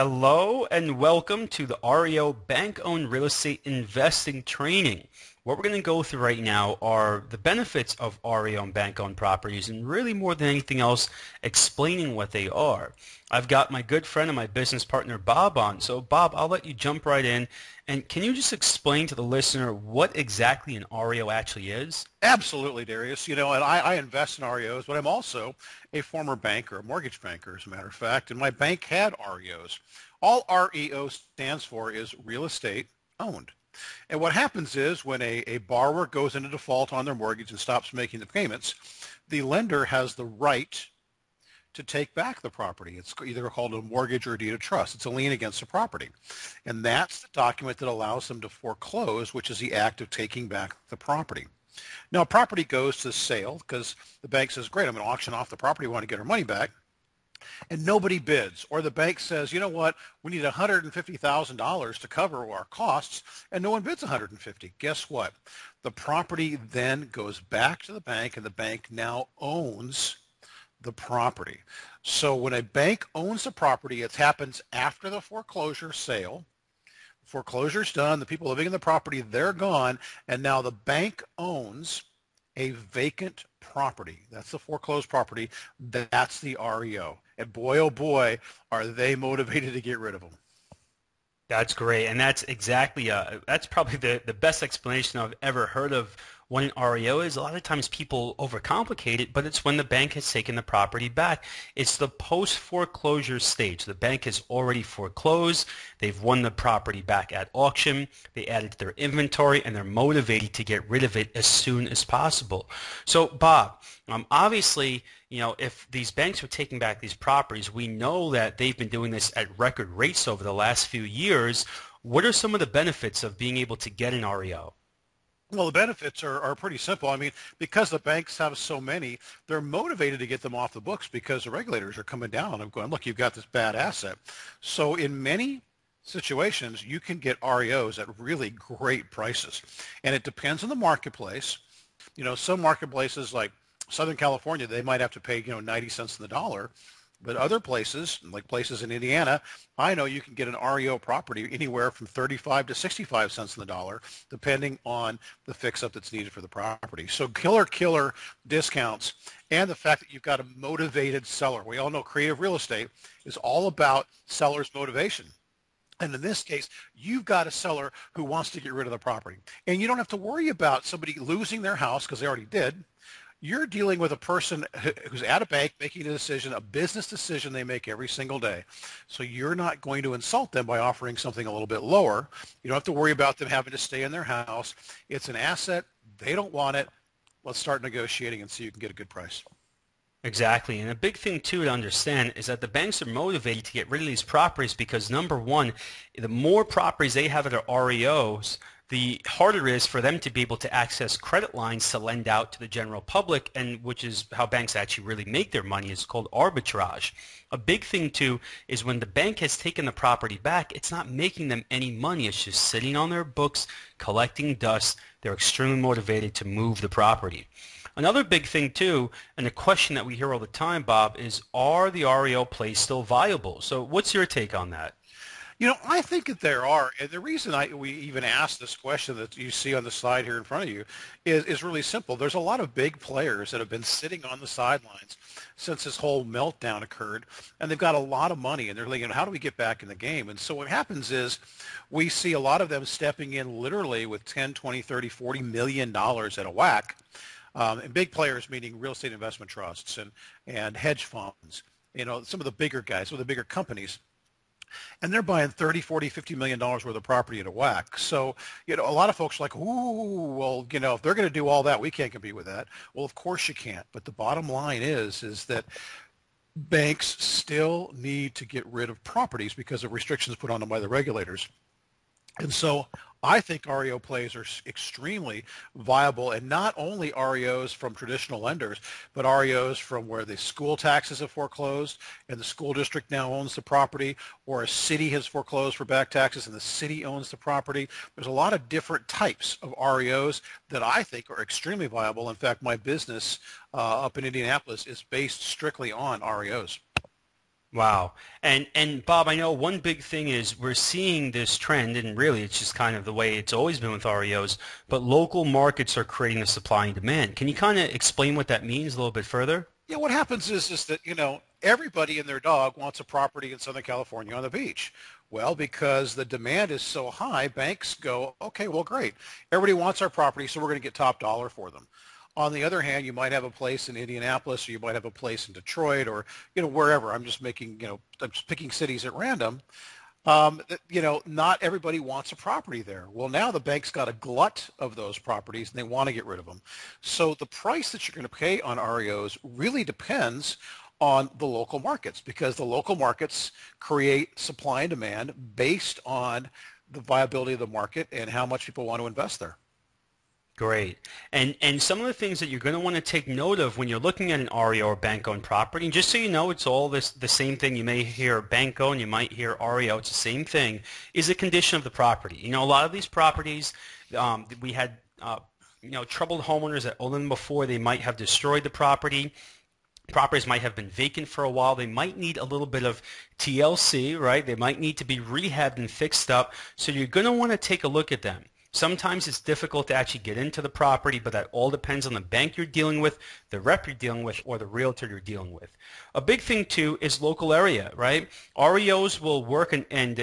Hello and welcome to the REO Bank-Owned Real Estate Investing Training. What we're going to go through right now are the benefits of REO and bank-owned properties, and really more than anything else, explaining what they are. I've got my good friend and my business partner Bob on. So Bob, I'll let you jump right in, and can you just explain to the listener what exactly an REO actually is? Absolutely, Darius. You know, and I invest in REOs, but I'm also a former banker, a mortgage banker, as a matter of fact, and my bank had REOs. All REO stands for is real estate owned. And what happens is when a borrower goes into default on their mortgage and stops making the payments, the lender has the right to take back the property. It's either called a mortgage or a deed of trust. It's a lien against the property. And that's the document that allows them to foreclose, which is the act of taking back the property. Now, property goes to sale because the bank says, great, I'm going to auction off the property. We want to get our money back. And nobody bids, or the bank says, you know what, we need $150,000 to cover our costs, and no one bids $150,000. Guess what? The property then goes back to the bank, and the bank now owns the property. So when a bank owns the property, it happens after the foreclosure sale. The foreclosure's done, the people living in the property, they're gone, and now the bank owns a vacant property. That's the foreclosed property. That's the REO. And boy, oh boy, are they motivated to get rid of them. That's great. And that's exactly, that's probably the best explanation I've ever heard of what an REO is. A lot of times people overcomplicate it, but it's when the bank has taken the property back. It's the post-foreclosure stage. The bank has already foreclosed. They've won the property back at auction. They added to their inventory, and they're motivated to get rid of it as soon as possible. So, Bob, obviously, you know, if these banks are taking back these properties, we know that they've been doing this at record rates over the last few years. What are some of the benefits of being able to get an REO? Well, the benefits are pretty simple. I mean, because the banks have so many, they're motivated to get them off the books because the regulators are coming down and I'm going, look, you've got this bad asset. So in many situations, you can get REOs at really great prices. And it depends on the marketplace. You know, some marketplaces like Southern California, they might have to pay, you know, 90 cents on the dollar. But other places, like places in Indiana, I know you can get an REO property anywhere from 35 to 65 cents on the dollar, depending on the fix-up that's needed for the property. So killer discounts, and the fact that you've got a motivated seller. We all know creative real estate is all about seller's motivation. And in this case, you've got a seller who wants to get rid of the property. And you don't have to worry about somebody losing their house because they already did. You're dealing with a person who's at a bank making a decision, a business decision they make every single day. So you're not going to insult them by offering something a little bit lower. You don't have to worry about them having to stay in their house. It's an asset. They don't want it. Let's start negotiating and see if you can get a good price. Exactly, and a big thing too to understand is that the banks are motivated to get rid of these properties because, number one, the more properties they have at their REOs, the harder it is for them to be able to access credit lines to lend out to the general public, and which is how banks actually really make their money. It's called arbitrage. A big thing too is when the bank has taken the property back, it's not making them any money. It's just sitting on their books, collecting dust. They're extremely motivated to move the property. Another big thing too, and a question that we hear all the time, Bob, is are the REO plays still viable? So what's your take on that? You know, I think that there are, and the reason we even asked this question that you see on the slide here in front of you is really simple. There's a lot of big players that have been sitting on the sidelines since this whole meltdown occurred, and they've got a lot of money, and they're thinking, how do we get back in the game? And so what happens is we see a lot of them stepping in literally with $10, $20, $30, $40 million at a whack, and big players meaning real estate investment trusts and hedge funds, you know, some of the bigger guys, some of the bigger companies. And they're buying $30, $40, $50 million worth of property at a whack. So, you know, a lot of folks are like, ooh, well, you know, if they're going to do all that, we can't compete with that. Well, of course you can't. But the bottom line is that banks still need to get rid of properties because of restrictions put on them by the regulators. And so I think REO plays are extremely viable, and not only REOs from traditional lenders, but REOs from where the school taxes have foreclosed and the school district now owns the property, or a city has foreclosed for back taxes and the city owns the property. There's a lot of different types of REOs that I think are extremely viable. In fact, my business up in Indianapolis is based strictly on REOs. Wow. And Bob, I know one big thing is we're seeing this trend, and really it's just kind of the way it's always been with REOs, but local markets are creating the supply and demand. Can you kind of explain what that means a little bit further? Yeah, what happens is that, you know, everybody and their dog wants a property in Southern California on the beach. Well, because the demand is so high, banks go, okay, well, great. Everybody wants our property, so we're going to get top dollar for them. On the other hand, you might have a place in Indianapolis, or you might have a place in Detroit, or, you know, wherever. I'm just making, you know, I'm just picking cities at random. You know, not everybody wants a property there. Well, now the bank's got a glut of those properties, and they want to get rid of them. So the price that you're going to pay on REOs really depends on the local markets, because the local markets create supply and demand based on the viability of the market and how much people want to invest there. Great. And some of the things that you're going to want to take note of when you're looking at an REO or bank-owned property, and just so you know, it's all this the same thing. You may hear bank-owned, you might hear REO, it's the same thing, is the condition of the property. You know, a lot of these properties, we had you know, troubled homeowners that owned them before. They might have destroyed the property. Properties might have been vacant for a while. They might need a little bit of TLC, right? They might need to be rehabbed and fixed up. So you're going to want to take a look at them. Sometimes it's difficult to actually get into the property, but that all depends on the bank you're dealing with, the rep you're dealing with, or the realtor you're dealing with. A big thing, too, is local area, right? REOs will work and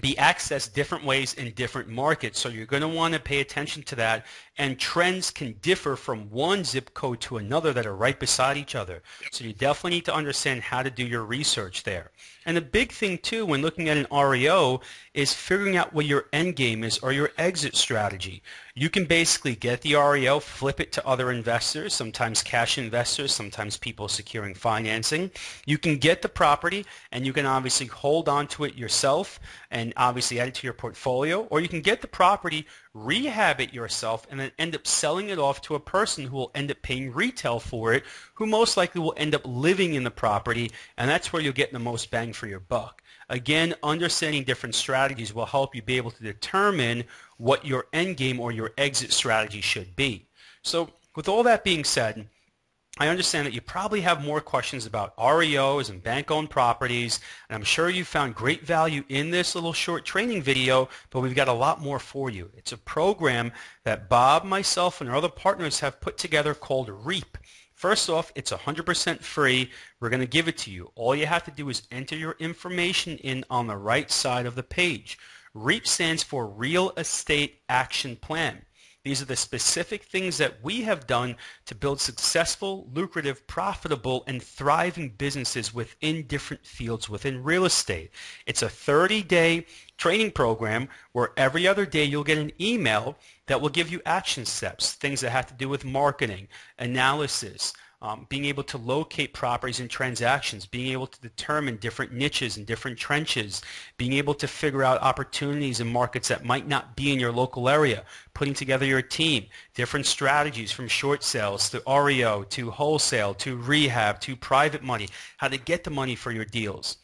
be accessed different ways in different markets, so you're going to want to pay attention to that, and trends can differ from one zip code to another that are right beside each other. So you definitely need to understand how to do your research there. And the big thing too when looking at an REO is figuring out what your end game is or your exit strategy. You can basically get the REO, flip it to other investors, sometimes cash investors, sometimes people securing financing. You can get the property and you can obviously hold on to it yourself and obviously add it to your portfolio, or you can get the property, rehab it yourself, and then end up selling it off to a person who will end up paying retail for it, who most likely will end up living in the property, and that's where you'll get the most bang for your buck. Again, understanding different strategies will help you be able to determine what your end game or your exit strategy should be. So with all that being said, I understand that you probably have more questions about REOs and bank-owned properties, and I'm sure you found great value in this little short training video, but we've got a lot more for you. It's a program that Bob, myself, and our other partners have put together called REAP. First off, it's 100% free. We're going to give it to you. All you have to do is enter your information in on the right side of the page. REAP stands for Real Estate Action Plan. These are the specific things that we have done to build successful, lucrative, profitable, and thriving businesses within different fields within real estate. It's a 30-day training program where every other day you'll get an email that will give you action steps, things that have to do with marketing, analysis, being able to locate properties and transactions, being able to determine different niches and different trenches, being able to figure out opportunities in markets that might not be in your local area, putting together your team, different strategies from short sales to REO to wholesale to rehab to private money, how to get the money for your deals,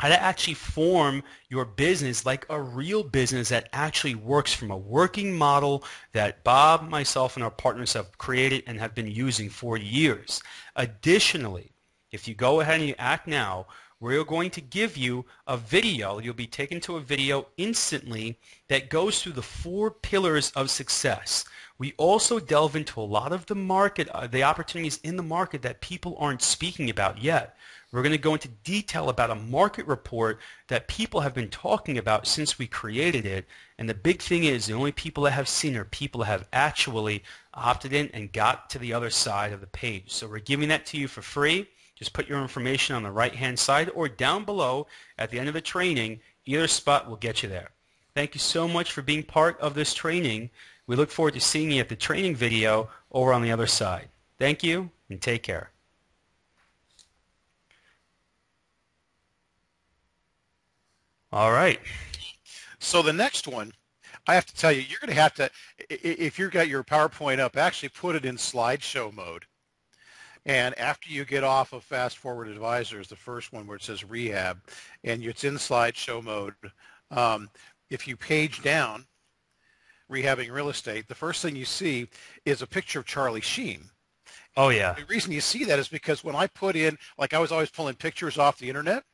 how to actually form your business like a real business that actually works from a working model that Bob, myself, and our partners have created and have been using for years. Additionally, if you go ahead and you act now, we're going to give you a video. You'll be taken to a video instantly that goes through the 4 pillars of success. We also delve into a lot of the market, the opportunities in the market that people aren't speaking about yet. We're going to go into detail about a market report that people have been talking about since we created it. And the big thing is the only people that have seen are people that have actually opted in and got to the other side of the page. So we're giving that to you for free. Just put your information on the right-hand side or down below at the end of the training. Either spot will get you there. Thank you so much for being part of this training. We look forward to seeing you at the training video over on the other side. Thank you and take care. All right. So the next one, I have to tell you, you're going to have to, if you've got your PowerPoint up, actually put it in slideshow mode. And after you get off of Fast Forward Advisors, the first one where it says rehab, and it's in slideshow mode, if you page down, rehabbing real estate, the first thing you see is a picture of Charlie Sheen. Oh yeah. The reason you see that is because when I put in, like I was always pulling pictures off the internet,